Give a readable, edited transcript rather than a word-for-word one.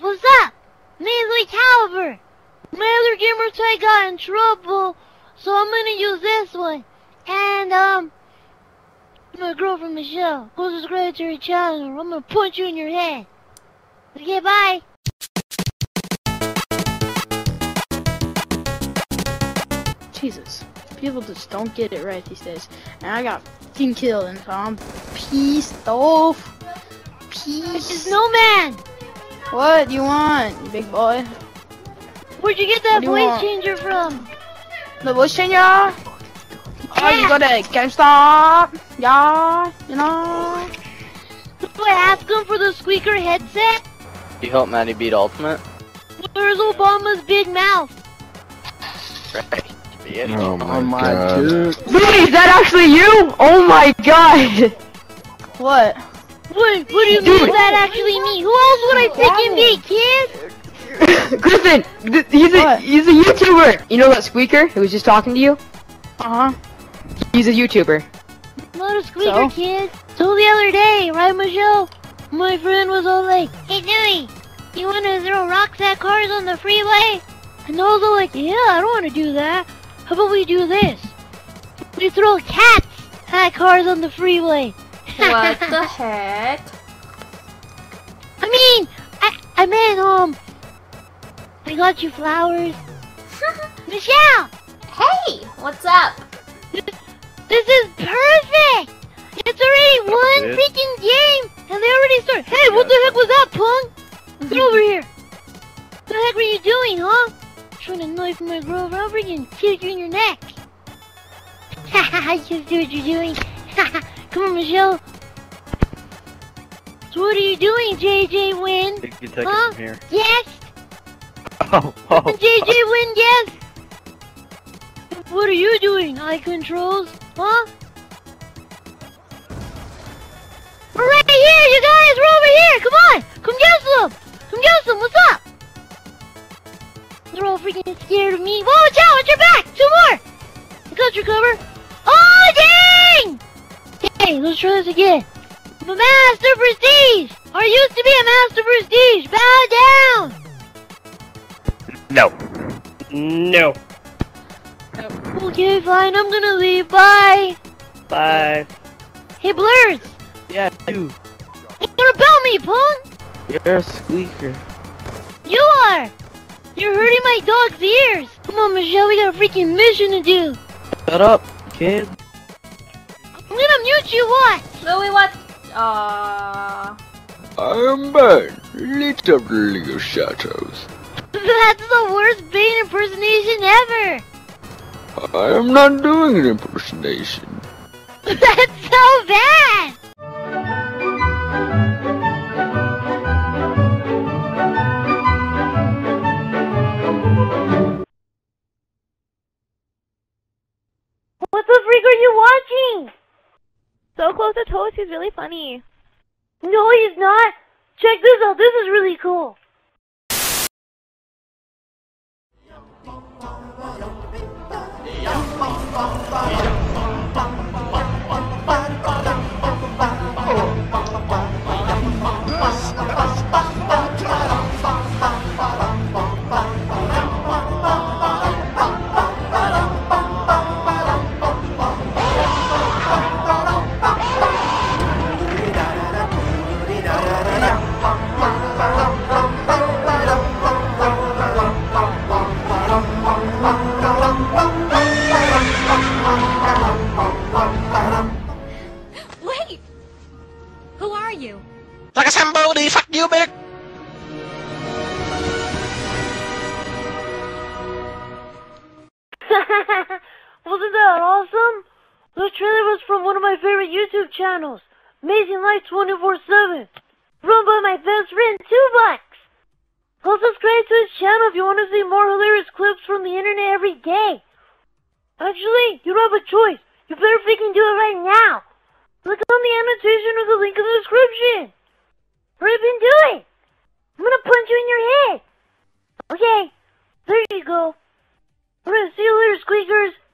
What's up? Me and Lui Calibre. My other gamer tag got in trouble, so I'm gonna use this one. And, my girlfriend Michelle, go subscribe to her channel. I'm gonna punch you in your head. Okay, bye. Jesus, people just don't get it right these days. And I got fucking killed, and so I'm pissed off. Pissed. It's snowman. What do you want, you big boy? Where'd you get that voice changer from? The voice changer? Yeah. Oh, you got a GameStop? Yeah, you know. Do I ask him for the squeaker headset? You help Maddie beat Ultimate? Where's Obama's big mouth? Right. Oh my god. Wait, is that actually you? Oh my god! What? Wait, what do you mean that actually me? Who else would I freaking be, kid? Griffin! He's a YouTuber! You know that squeaker who was just talking to you? Uh-huh. He's a YouTuber. Not a squeaker, kid. So the other day, right, Michelle? My friend was all like, "Hey, Dewey, you want to throw rocks at cars on the freeway?" And I was all like, "Yeah, I don't want to do that. How about we do this? We throw cats at cars on the freeway." What the heck? I mean, I meant, I got you flowers. Michelle! Hey! What's up? This is perfect! It's already one freaking game, and they already started. Hey, what the heck was that, punk? Get over here! What the heck were you doing, huh? Trying to knife my girl, I'll freaking kick you in your neck. Haha, I just see what you're doing. Come on, Michelle. So what are you doing, JJ Wynn? You can take it from here. Yes? Oh, JJ Wynn, yes? What are you doing, eye controls? Huh? We're right here, you guys! We're over here! Come on! Come get some! Come get some! What's up? They're all freaking scared of me. Whoa, watch out! Watch your back! Two more! I got your cover. Oh, dang! Hey, let's try this again. I'm a master prestige! Or used to be a master prestige! Bow down! No. No. Okay, fine, I'm gonna leave. Bye! Bye. Hey, Blurs! Yeah, you. You're gonna bell me, punk! You're a squeaker. You are! You're hurting my dog's ears! Come on, Michelle, we got a freaking mission to do! Shut up, kid. I'm gonna mute you, what? Louie, what? I'm back. Let's up little shadows. That's the worst Bane impersonation ever! I am not doing an impersonation. That's so bad! What the freak are you watching? So Close to Toast, he's really funny. No, he's not! Check this out, this is really cool! Wasn't that awesome? The trailer was from one of my favorite YouTube channels, Amazing Life 24/7, run by my best friend 2bucks. Go subscribe to his channel if you want to see more hilarious clips from the internet every day. Actually, you don't have a choice. You better freaking do it right now. Click on the annotation or the link in the description. Hurry up and do it. I'm gonna punch you in your head. Okay, there you go. We're gonna see you later, squeakers.